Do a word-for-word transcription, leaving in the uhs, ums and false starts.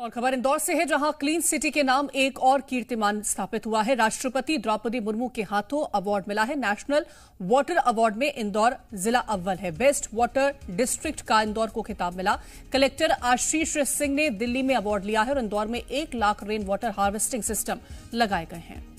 और खबर इंदौर से है, जहां क्लीन सिटी के नाम एक और कीर्तिमान स्थापित हुआ है। राष्ट्रपति द्रौपदी मुर्मू के हाथों अवार्ड मिला है। नेशनल वाटर अवार्ड में इंदौर जिला अव्वल है। बेस्ट वाटर डिस्ट्रिक्ट का इंदौर को खिताब मिला। कलेक्टर आशीष सिंह ने दिल्ली में अवार्ड लिया है और इंदौर में एक lakh rain water harvesting system लगाए गए हैं।